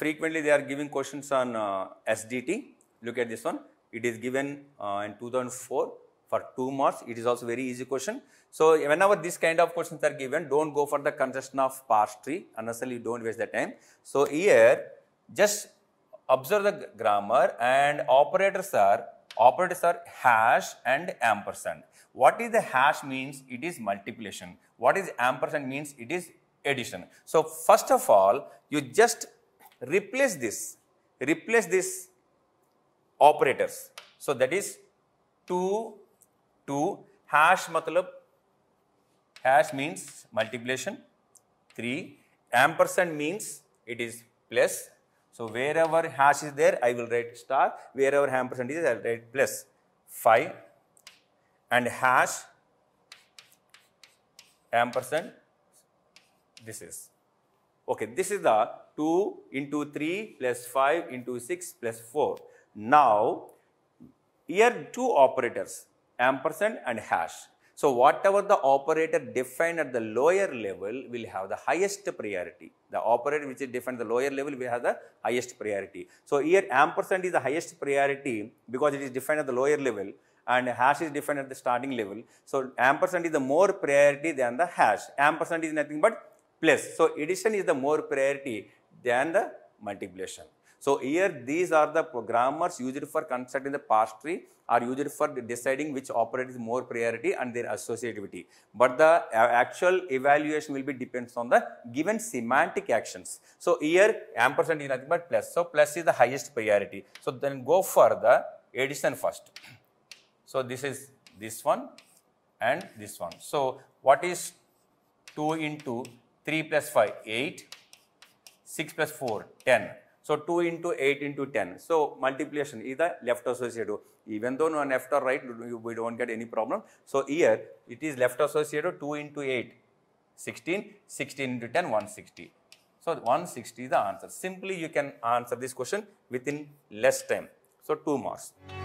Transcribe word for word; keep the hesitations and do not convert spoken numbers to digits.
frequently they are giving questions on uh, S D T. Look at this one. It is given uh, in two thousand four for two marks. It is also very easy question. So whenever this kind of questions are given, don't go for the construction of parse tree. Unnecessarily, don't waste the time. So here, just observe the grammar, and operators are operators are hash and ampersand. What is the hash means? It is multiplication. What is ampersand means? It is addition. So first of all, you just replace this, replace this operators. So that is two, two, hash matlab, hash means multiplication, three, ampersand means it is plus. So wherever hash is there, I will write star, wherever ampersand is, I will write plus, five, and hash, ampersand, this is. Okay, this is the two into three plus five into six plus four. Now, here two operators, ampersand and hash. So whatever the operator defined at the lower level will have the highest priority. The operator which is defined at the lower level will have the highest priority. So here ampersand is the highest priority because it is defined at the lower level, and hash is defined at the starting level. So ampersand is the more priority than the hash. Ampersand is nothing but plus. So addition is the more priority than the multiplication. So here these are the programmers used for constructing the parse tree, are used for deciding which operator is more priority and their associativity. But the actual evaluation will be depends on the given semantic actions. So here ampersand is nothing but plus. So plus is the highest priority. So then go for the addition first. So this is this one and this one. So what is two into three plus five? eight, six plus four? ten. So two into eight into ten. So multiplication is the left associative. Even though on left or right, we don't get any problem. So here it is left associative. Two into eight, sixteen. sixteen into ten, one hundred sixty. So one hundred sixty is the answer. Simply you can answer this question within less time. So two marks.